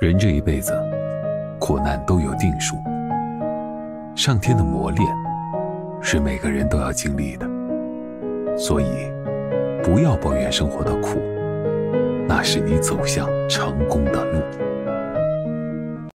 人这一辈子，苦难都有定数。上天的磨练，是每个人都要经历的。所以，不要抱怨生活的苦，那是你走向成功的路。